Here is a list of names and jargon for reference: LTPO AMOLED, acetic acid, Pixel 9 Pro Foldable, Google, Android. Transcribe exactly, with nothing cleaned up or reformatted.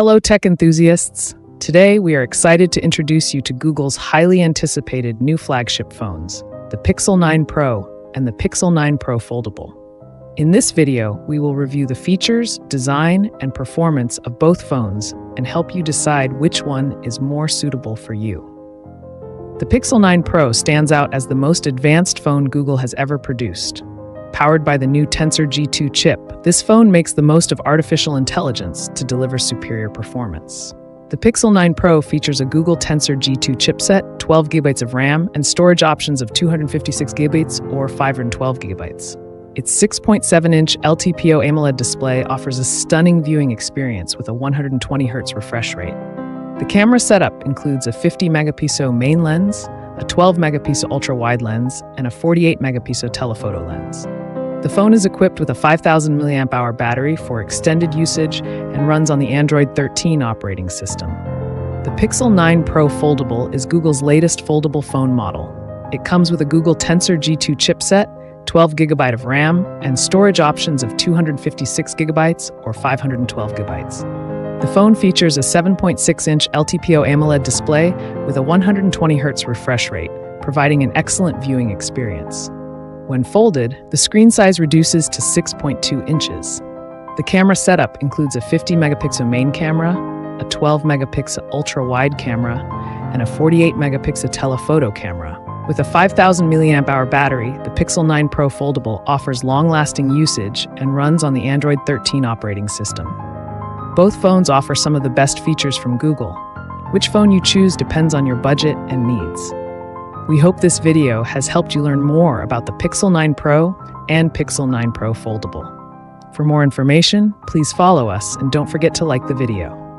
Hello, tech enthusiasts. Today, we are excited to introduce you to Google's highly anticipated new flagship phones, the Pixel nine Pro and the Pixel nine Pro Foldable. In this video, we will review the features, design, and performance of both phones and help you decide which one is more suitable for you. The Pixel nine Pro stands out as the most advanced phone Google has ever produced. Powered by the new Tensor G two chip, this phone makes the most of artificial intelligence to deliver superior performance. The Pixel nine Pro features a Google Tensor G two chipset, twelve gigabytes of RAM, and storage options of two hundred fifty-six gigabytes or five hundred twelve gigabytes. Its six point seven inch L T P O AMOLED display offers a stunning viewing experience with a one hundred twenty hertz refresh rate. The camera setup includes a fifty megapixel main lens, a twelve megapixel ultra-wide lens, and a forty-eight megapixel telephoto lens. The phone is equipped with a five thousand milliamp hour battery for extended usage and runs on the Android thirteen operating system. The Pixel nine Pro Foldable is Google's latest foldable phone model. It comes with a Google Tensor G two chipset, twelve gigabytes of RAM, and storage options of two hundred fifty-six gigabytes or five hundred twelve gigabytes. The phone features a seven point six inch L T P O AMOLED display with a one hundred twenty hertz refresh rate, providing an excellent viewing experience. When folded, the screen size reduces to six point two inches. The camera setup includes a fifty megapixel main camera, a twelve megapixel ultra-wide camera, and a forty-eight megapixel telephoto camera. With a five thousand milliamp hour battery, the Pixel nine Pro Foldable offers long-lasting usage and runs on the Android thirteen operating system. Both phones offer some of the best features from Google. Which phone you choose depends on your budget and needs. We hope this video has helped you learn more about the Pixel nine Pro and Pixel nine Pro Foldable. For more information, please follow us and don't forget to like the video.